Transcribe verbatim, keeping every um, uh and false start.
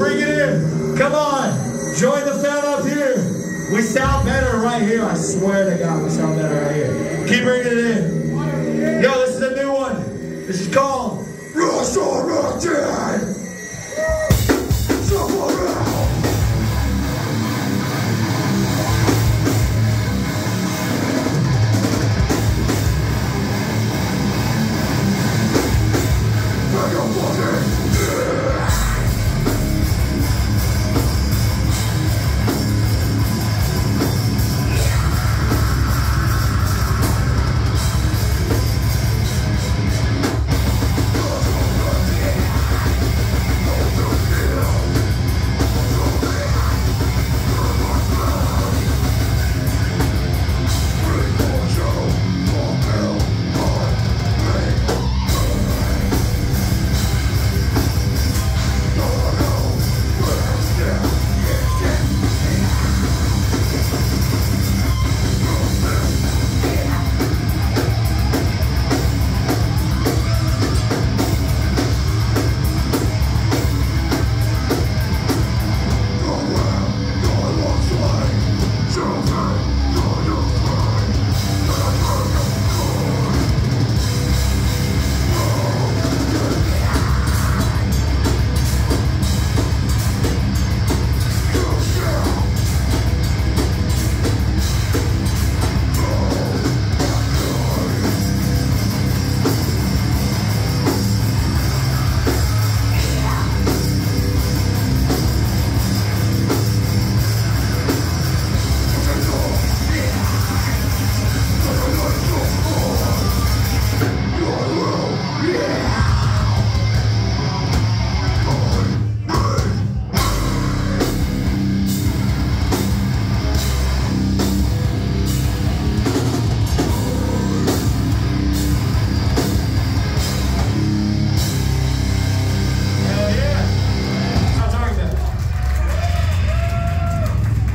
bring it in. Come on. Join the fan up here. We sound better right here. I swear to God, we sound better right here. Keep bringing it in. Yo, this is a new one. This is called Rush or Rock Dead.